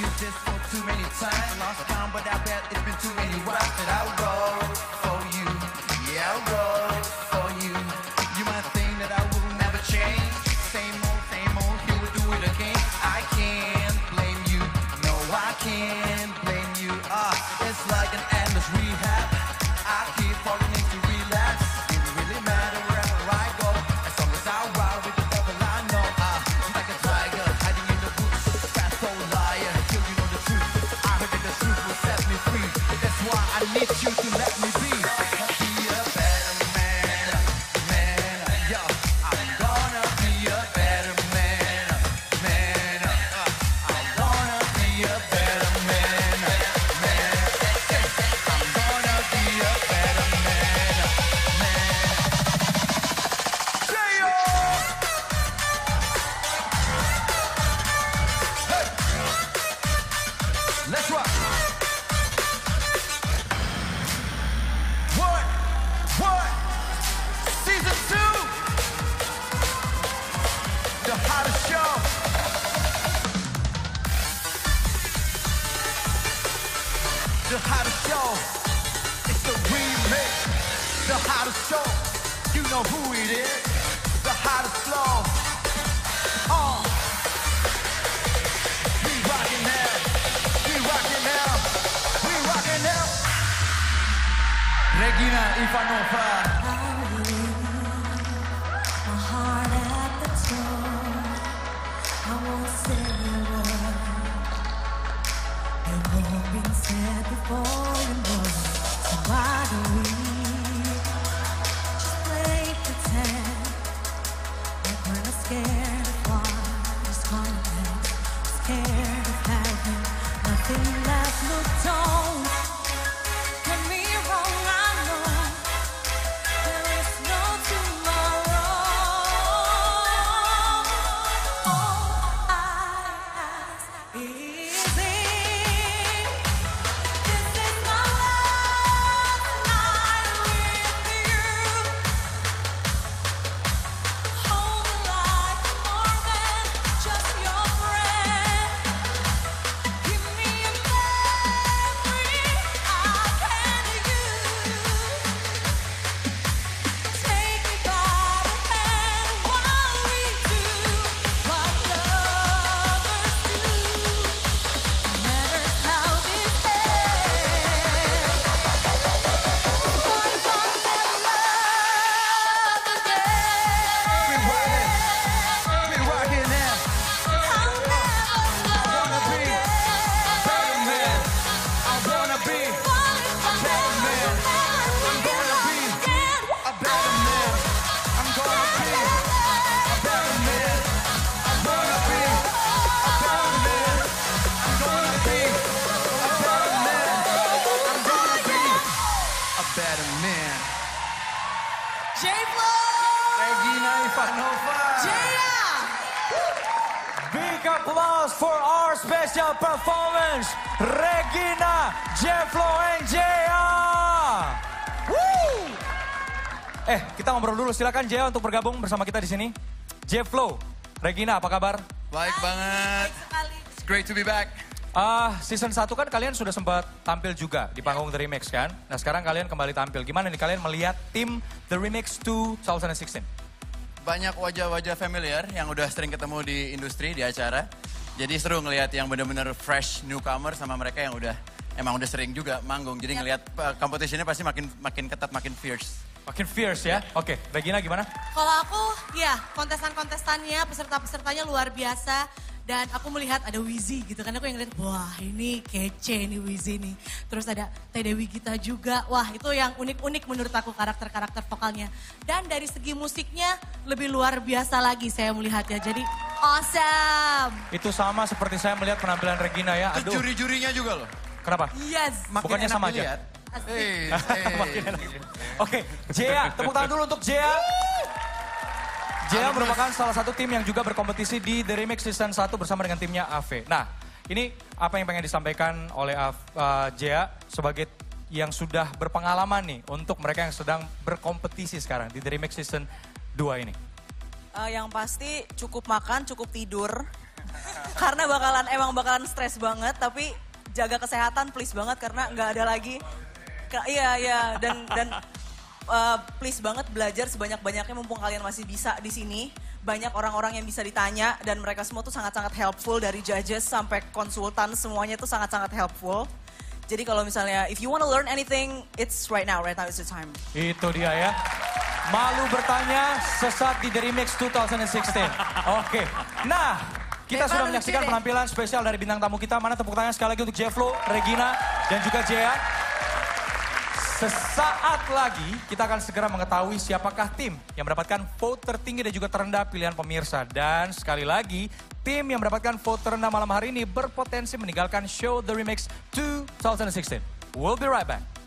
you this for too many times. Lost count, but I bet it's been too many rhymes that I wrote for you. Yeah, I wrote for you. You might think that I will never change. Same old, here we do it again. I can't blame you. No, I can't blame you. It's like an endless rehab. I keep falling into relapse. It really matter wherever I go. As long as I ride with the devil, I know. I'm like a tiger, hiding in the woods. Fast old liar, till you know the truth. I heard that the truth will set me free. That's why I need you to let me be. Let's rock. What? Season 2. The hottest show. The hottest show. It's the remix. The hottest show. You know who it is. The hottest flow. We rockin' now. Regina, Ivanova. I leave my heart at the door. I won't say a word. Ain't no been said before anymore. So why do we just play pretend? Like we're not scared of what is going on. Scared of having nothing left, no tone. Jflow! Regina Ivanova! Jeia! Big applause for our special performance, Regina, Jflow, and Jeia! Woo! Kita ngobrol dulu, silakan Jeia untuk bergabung bersama kita di sini. Jflow, Regina, apa kabar? Baik banget. Baik sekali. It's great to be back. Season 1 kan kalian sudah sempat tampil juga di panggung The Remix kan? Nah sekarang kalian kembali tampil. Gimana nih kalian melihat tim The Remix 2016? Banyak wajah-wajah familiar yang udah sering ketemu di industri, di acara. Jadi seru ngelihat yang benar-benar fresh newcomer sama mereka yang udah sering juga manggung. Jadi ngelihat competition-nya pasti makin ketat, makin fierce. Makin fierce ya? Oke, Regina gimana? Kalau aku ya kontestan-kontestannya, peserta-pesertanya luar biasa. Dan aku melihat ada Wizi gitu kan, aku yang lihat wah ini kece nih Wizi nih. Terus ada Dewi Gita juga, wah itu yang unik-unik menurut aku karakter-karakter vokalnya. Dan dari segi musiknya lebih luar biasa lagi saya melihatnya, jadi awesome. Itu sama seperti saya melihat penampilan Regina ya. Aduh. Juri-jurinya juga loh. Kenapa? Yes. Makin bukannya sama aja. Oke, Jeia, tepuk tangan dulu untuk Jeia. Jeia merupakan salah satu tim yang juga berkompetisi di The Remix Season 1 bersama dengan timnya AV. Nah, ini apa yang pengen disampaikan oleh Jeia sebagai yang sudah berpengalaman nih untuk mereka yang sedang berkompetisi sekarang di The Remix Season 2 ini? Yang pasti cukup makan, cukup tidur. Karena emang bakalan stres banget, tapi jaga kesehatan please banget karena nggak ada lagi. Iya, dan please banget belajar sebanyak-banyaknya mumpung kalian masih bisa di sini. Banyak orang-orang yang bisa ditanya dan mereka semua tuh sangat-sangat helpful, dari judges sampai konsultan semuanya tuh sangat-sangat helpful. Jadi kalau misalnya if you want to learn anything, it's right now is the time. Itu dia ya. Malu bertanya sesat di The Remix 2016. Oke. Nah, kita sudah menyaksikan penampilan spesial dari bintang tamu kita. Mana tepuk tangan sekali lagi untuk Jflow, Regina dan juga Jeia. Sesaat lagi kita akan segera mengetahui siapakah tim yang mendapatkan vote tertinggi dan juga terendah pilihan pemirsa. Dan sekali lagi, tim yang mendapatkan vote terendah malam hari ini berpotensi meninggalkan show The Remix 2016. We'll be right back.